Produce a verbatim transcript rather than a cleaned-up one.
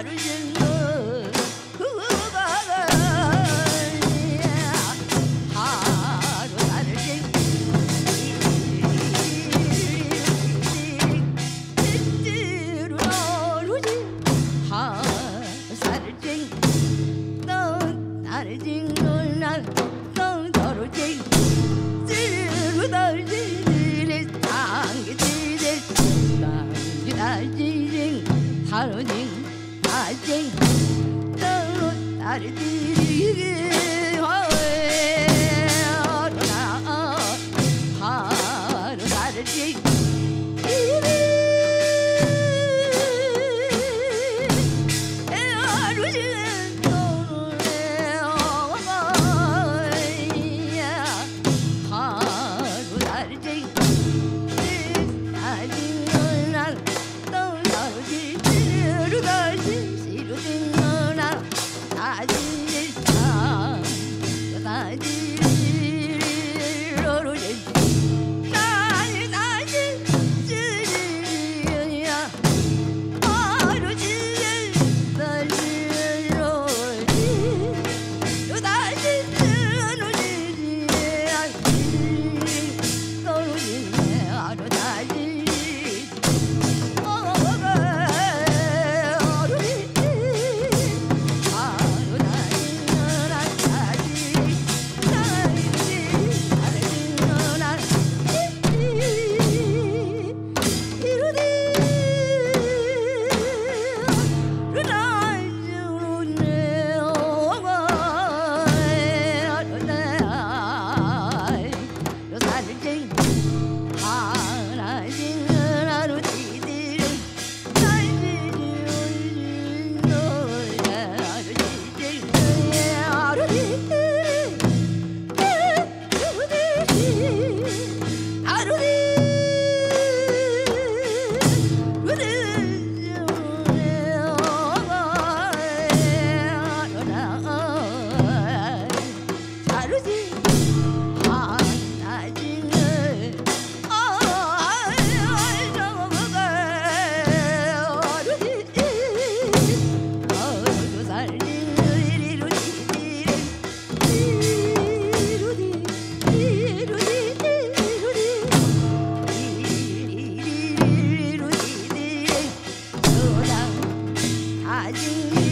I